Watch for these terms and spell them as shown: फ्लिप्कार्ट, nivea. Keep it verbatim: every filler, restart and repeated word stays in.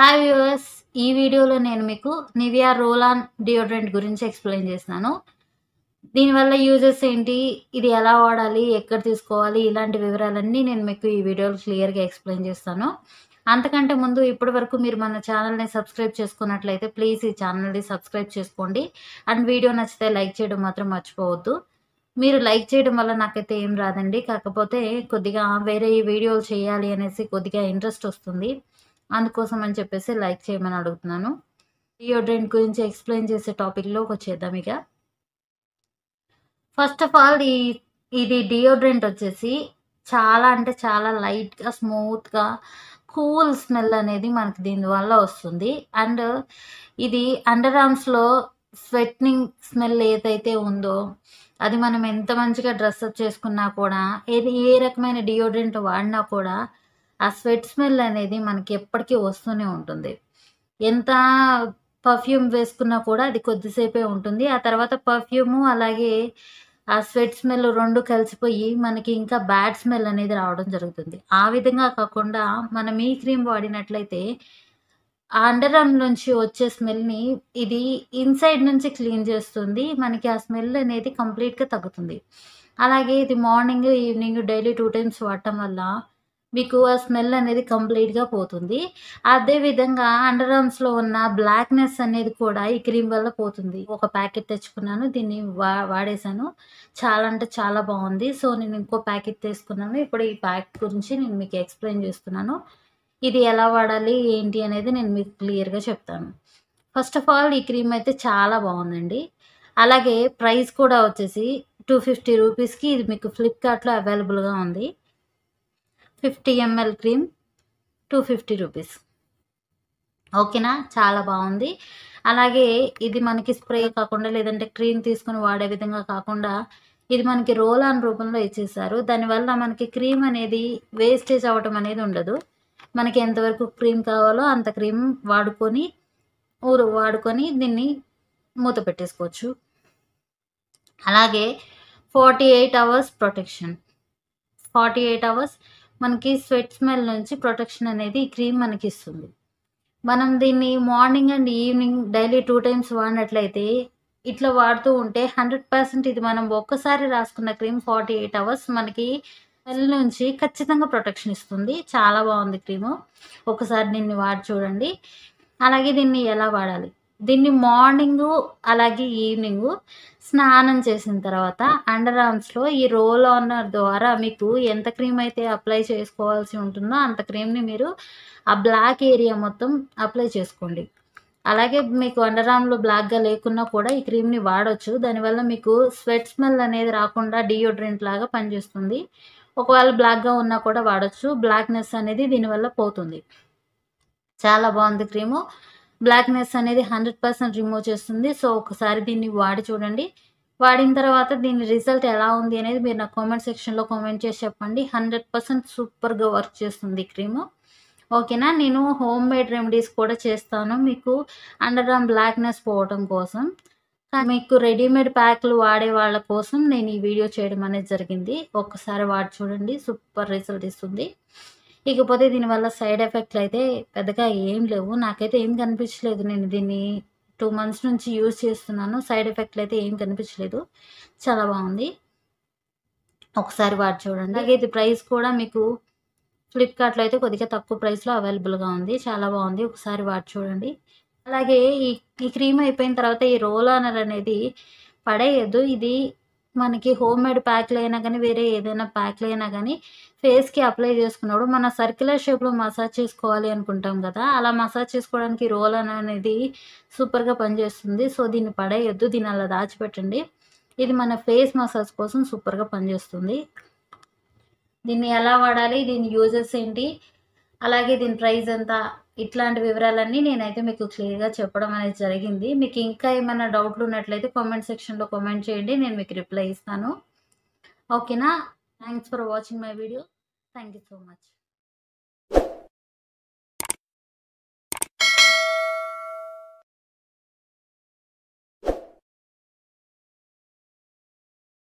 हाय viewers ई वीडियोलो नेनु मीकु निविया रोल ऑन डियोडरेंट गुरिंचि एक्सप्लेन चेस्तानु। दीनि वल्ल यूजेस एंटी, इदि एला वाडाली, एक्कड तीसुकोवाली, इलांटि विवरालन्नी नेनु मीकु ई वीडियोलो क्लियर गा एक्सप्लेन चेस्तानु। अंतकंटे मुंदु इप्पटि वरकु मीरु मन चानल नि सब्स्क्राइब चेसुकुन्नट्लयिते प्लीज ई चानल नि सब्स्क्राइब चेसुकोंडी अंड वीडियो नच्चिते लाइक चेयडं मात्रं मर्चिपोवद्दु। మీరు లైక్ చేయడం వల్ల నాకైతే ఏం రాదండి, కాకపోతే కొద్దిగా వేరే వీడియోలు చేయాలి అనేసి కొద్దిగా ఇంట్రెస్ట్ వస్తుంది, అందుకోసం అని చెప్పేసి లైక్ చేయమని అడుగుతున్నాను। డియోడరెంట్ గురించి ఎక్స్ప్లెయిన్ చేసే టాపిక్ లోకి వచ్చేద్దాం। ఇక ఫస్ట్ ఆఫ్ ఆల్ ఈ ఇది డియోడరెంట్ వచ్చేసి చాలా అంటే చాలా లైట్ గా స్మూత్ గా కూల్ స్మెల్ అనేది మనకి దీని వల్ల వస్తుంది। అండ్ ఇది అండర్ ఆర్మ్స్ లో స్వెట్నింగ్ స్మెల్ ఏదైతే ఉందో అది మనం ఎంత మంచిగా డ్రెస్ అప్ చేసుకున్నా కూడా ఏది ఏ రకమైన డియోడరెంట్ వాడినా కూడా ఆ స్వెట్ స్మెల్ అనేది మనకి ఎప్పటికీ వస్తూనే ఉంటుంది। ఎంత పర్ఫ్యూమ్ వేసుకున్నా కూడా అది కొద్దిసేపే ఉంటుంది, ఆ తర్వాత పర్ఫ్యూము అలాగే ఆ స్వెట్ స్మెల్ రెండు కలిసిపోయి మనకి ఇంకా బ్యాడ్ స్మెల్ అనేది రావడం జరుగుతుంది। ఆ విధంగా కాకుండా మనం ఈ క్రీమ్ వాడినట్లయితే ఆ అండర్ ఆర్మ్ నుంచి వచ్చే స్మెల్ని ఇది ఇన్సైడ్ నుంచి క్లీన్ చేస్తుంది, మనకి ఆ స్మెల్ అనేది కంప్లీట్గా తగ్గుతుంది। అలాగే ఇది morning evening daily two times వాడటం వల్ల మీకు ఆ స్మెల్ అనేది కంప్లీట్గా పోతుంది। అదేవిధంగా అండర్ ఆర్మ్స్లో ఉన్న బ్లాక్నెస్ అనేది కూడా ఈ క్రీమ్ వల్ల పోతుంది। ఒక ప్యాకెట్ తెచ్చుకున్నాను, దీన్ని వా వాడేశాను, చాలా అంటే చాలా బాగుంది। సో నేను ఇంకో ప్యాకెట్ తీసుకున్నాను, ఇప్పుడు ఈ ప్యాక్ గురించి నేను మీకు ఎక్స్ప్లెయిన్ చేస్తున్నాను। ఇది ఎలా వాడాలి ఏంటి అనేది నేను మీకు క్లియర్గా చెప్తాను। ఫస్ట్ ఆఫ్ ఆల్ ఈ క్రీమ్ అయితే చాలా బాగుందండి, అలాగే ప్రైస్ కూడా వచ్చేసి టూ ఫిఫ్టీ రూపీస్కి ఇది మీకు ఫ్లిప్కార్ట్లో అవైలబుల్గా ఉంది। Fifty ML cream two fifty rupees, ఓకేనా, చాలా బాగుంది। అలాగే ఇది మనకి స్ప్రే కాకుండా లేదంటే క్రీమ్ తీసుకుని వాడే విధంగా కాకుండా ఇది మనకి రోల్ ఆన్ రూపంలో ఇచ్చేసారు, దానివల్ల మనకి క్రీమ్ అనేది వేస్టేజ్ అవ్వటం అనేది ఉండదు। మనకి ఎంతవరకు క్రీమ్ కావాలో అంత క్రీమ్ వాడుకొని ఊరు వాడుకొని దీన్ని మూత పెట్టేసుకోవచ్చు। అలాగే forty eight hours protection, forty eight hours మనకి స్వెట్ స్మెల్ నుంచి ప్రొటెక్షన్ అనేది ఈ క్రీమ్ మనకి ఇస్తుంది। మనం దీన్ని morning and evening daily two times వాడినట్లయితే ఇట్లా వాడుతూ ఉంటే హండ్రెడ్ పర్సెంట్ ఇది మనం ఒక్కసారి రాసుకున్న క్రీమ్ ఫార్టీ ఎయిట్ అవర్స్ మనకి స్మెల్ నుంచి ఖచ్చితంగా ప్రొటెక్షన్ ఇస్తుంది। చాలా బాగుంది క్రీము, ఒకసారి దీన్ని వాడి చూడండి। అలాగే దీన్ని ఎలా వాడాలి, దీన్ని మార్నింగు అలాగే ఈవినింగు స్నానం చేసిన తర్వాత అండర్ ఆర్మ్స్లో ఈ రోల్ ఆన్ ద్వారా మీకు ఎంత క్రీమ్ అయితే అప్లై చేసుకోవాల్సి ఉంటుందో అంత క్రీమ్ని మీరు ఆ బ్లాక్ ఏరియా మొత్తం అప్లై చేసుకోండి। అలాగే మీకు అండర్ ఆర్మ్లో బ్లాక్గా లేకున్నా కూడా ఈ క్రీమ్ని వాడవచ్చు, దానివల్ల మీకు స్వెట్ స్మెల్ అనేది రాకుండా డియోడరెంట్ లాగా పనిచేస్తుంది। ఒకవేళ బ్లాక్గా ఉన్నా కూడా వాడచ్చు, బ్లాక్నెస్ అనేది దీనివల్ల పోతుంది। చాలా బాగుంది క్రీము, బ్లాక్నెస్ అనేది హండ్రెడ్ పర్సెంట్ రిమూవ్ చేస్తుంది। సో ఒకసారి దీన్ని వాడి చూడండి, వాడిన తర్వాత దీని రిజల్ట్ ఎలా ఉంది అనేది మీరు నా కామెంట్ సెక్షన్లో కామెంట్ చేసి చెప్పండి। హండ్రెడ్ పర్సెంట్ సూపర్గా వర్క్ చేస్తుంది క్రీము, ఓకేనా। నేను హోమ్ మేడ్ రెమెడీస్ కూడా చేస్తాను మీకు అండర్ ఆర్మ్ బ్లాక్నెస్ పోవడం కోసం, మీకు రెడీమేడ్ ప్యాక్లు వాడే వాళ్ళ కోసం నేను ఈ వీడియో చేయడం అనేది జరిగింది। ఒక్కసారి వాడి చూడండి, సూపర్ రిజల్ట్ ఇస్తుంది। ఇకపోతే దీనివల్ల సైడ్ ఎఫెక్ట్లు అయితే పెద్దగా ఏం లేవు, నాకైతే ఏం కనిపించలేదు। నేను దీన్ని టూ మంత్స్ నుంచి యూజ్ చేస్తున్నాను, సైడ్ ఎఫెక్ట్లు అయితే ఏం కనిపించలేదు, చాలా బాగుంది, ఒకసారి వాడి చూడండి। అలాగే ఇది ప్రైస్ కూడా మీకు ఫ్లిప్కార్ట్లో అయితే కొద్దిగా తక్కువ ప్రైస్లో అవైలబుల్గా ఉంది, చాలా బాగుంది, ఒకసారి వాడి చూడండి। అలాగే ఈ ఈ క్రీమ్ అయిపోయిన తర్వాత ఈ రోల్ ఆనర్ అనేది పడేయద్దు, ఇది మనకి హోమ్ మేడ్ ప్యాక్లు అయినా కానీ వేరే ఏదైనా ప్యాక్లు అయినా కానీ ఫేస్కి అప్లై చేసుకున్నప్పుడు మన సర్క్యులర్ షేప్లో మసాజ్ చేసుకోవాలి అనుకుంటాం కదా, అలా మసాజ్ చేసుకోవడానికి రోల్ ఆనర్ అనేది సూపర్గా పనిచేస్తుంది। సో దీన్ని పడేయద్దు, దీన్ని అలా దాచిపెట్టండి, ఇది మన ఫేస్ మసాజ్ కోసం సూపర్గా పనిచేస్తుంది। దీన్ని ఎలా వాడాలి, దీని యూజెస్ ఏంటి, అలాగే దీని ప్రైస్ ఎంత, ఇట్లాంటి వివరాలన్నీ నేనైతే మీకు క్లియర్గా చెప్పడం అనేది జరిగింది। మీకు ఇంకా ఏమైనా డౌట్లు ఉన్నట్లయితే కామెంట్ సెక్షన్లో కామెంట్ చేయండి, నేను మీకు రిప్లై ఇస్తాను, ఓకేనా। Thanks for watching my video, thank you so much.